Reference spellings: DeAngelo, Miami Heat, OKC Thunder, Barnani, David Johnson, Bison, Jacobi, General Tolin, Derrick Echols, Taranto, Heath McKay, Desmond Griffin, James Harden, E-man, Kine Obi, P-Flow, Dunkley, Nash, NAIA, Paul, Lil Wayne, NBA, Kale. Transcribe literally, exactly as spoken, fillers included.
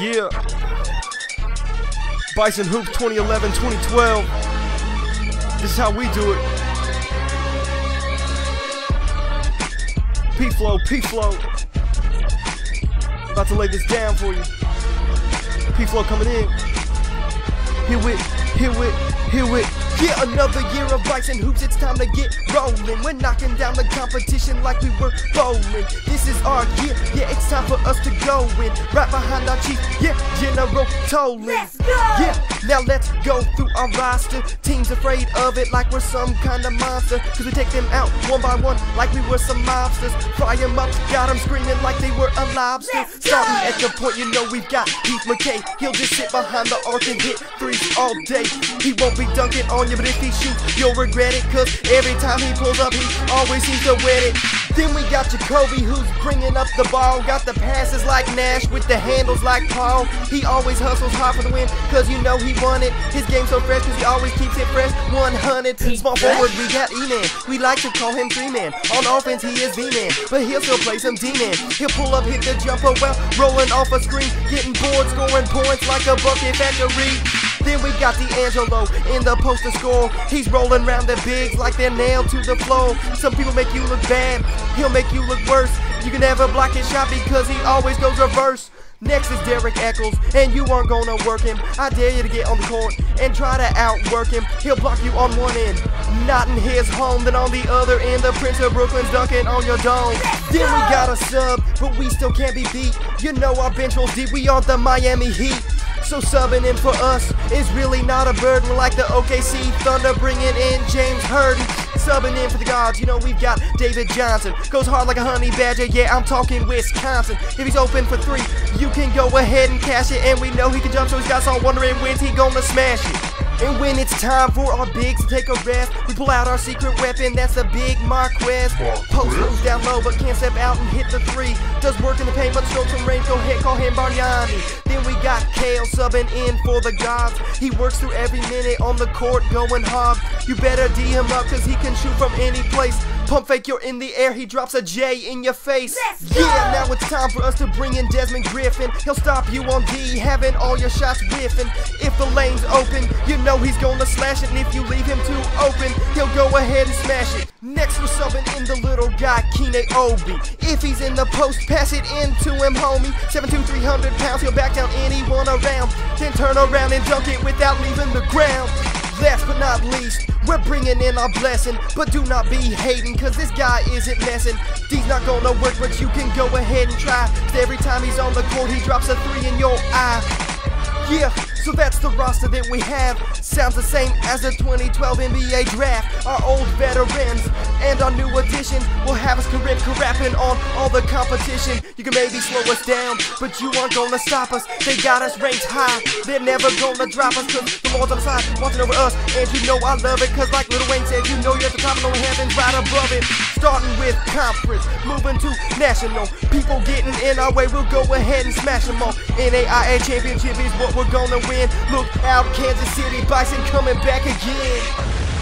Yeah. Bison Hoop twenty eleven twenty twelve. This is how we do it. P-Flow, P-Flow. About to lay this down for you. P-Flow coming in. Here with, here with, here with. Yeah, another year of Bison Hoops, it's time to get rolling. We're knocking down the competition like we were bowling. This is our year, yeah, it's time for us to go in. Right behind our chief, yeah, General Tolin. Let's go! Yeah, now let's go through our roster. Teams afraid of it like we're some kind of monster. Cause we take them out one by one like we were some mobsters. Fry them up, got them screaming like they were a lobster. Starting at the point, you know we've got Heath McKay. He'll just sit behind the arc and hit threes all day. He won't be dunking on you, but if he shoots, you'll regret it. Cause every time he pulls up, he always seems to win it. Then we got Jacobi, who's bringing up the ball. Got the passes like Nash with the handles like Paul. He always hustles hard for the win, cause you know he won it. His game's so fresh, cause he always keeps it fresh. one hundred. Small forward, we got E-man. We like to call him three man. On offense, he is V man, but he'll still play some D man. He'll pull up, hit the jumper well, rolling off a screen, getting bored, scoring points like a bucket factory. Then we got DeAngelo in the post to score. He's rolling round the bigs like they're nailed to the floor. Some people make you look bad, he'll make you look worse. You can never block his shot because he always goes reverse. Next is Derrick Echols, and you aren't gonna work him. I dare you to get on the court and try to outwork him. He'll block you on one end, not in his home. Then on the other end, the Prince of Brooklyn's dunking on your dome. Then we got a sub, but we still can't be beat. You know our bench rolls deep, we aren't the Miami Heat. So subbing in for us is really not a burden. We're like the O K C Thunder bringing in James Harden. Subbing in for the gods, you know we've got David Johnson. Goes hard like a honey badger, yeah, I'm talking Wisconsin. If he's open for three, you can go ahead and cash it. And we know he can jump, so he's got us all wondering when's he gonna smash it. And when it's time for our bigs to take a rest, we pull out our secret weapon, that's the big Marquez. Post moves down low, but can't step out and hit the three. Does work in the paint, but strokes from range, go ahead, call him Barnani. Then we got Kale subbing in for the gods. He works through every minute on the court going hard. You better D him up cause he can shoot from any place. Pump fake, you're in the air, he drops a J in your face. Yeah, now it's time for us to bring in Desmond Griffin. He'll stop you on D, having all your shots whiffing. If the lane's open, you know he's gonna slash it. And if you leave him too open, he'll go ahead and smash it. Next we're subbing in the little guy, Kine Obi. If he's in the post, pass it in to him, homie. seven two, three hundred pounds, he'll back down anyone around. Then turn around and dunk it without leaving the ground. Last but not least, we're bringing in our blessing, but do not be hating, cause this guy isn't messing. D's not gonna work, but you can go ahead and try. Cause every time he's on the court, he drops a three in your eye. Yeah, so that's the roster that we have. Sounds the same as the twenty twelve N B A draft. Our old veterans and our new additions will have us correct, crapping on all the competition. You can maybe slow us down, but you aren't gonna stop us. They got us ranked high, they're never gonna drop us. Cause the walls on the side watching over us, and you know I love it. Cause like Lil Wayne said, you know you're at the top of the heavens right above it. Starting with conference, moving to national. People getting in our way, we'll go ahead and smash them all. N A I A championship is what we're gonna win. Look out, Kansas City Bison coming back again.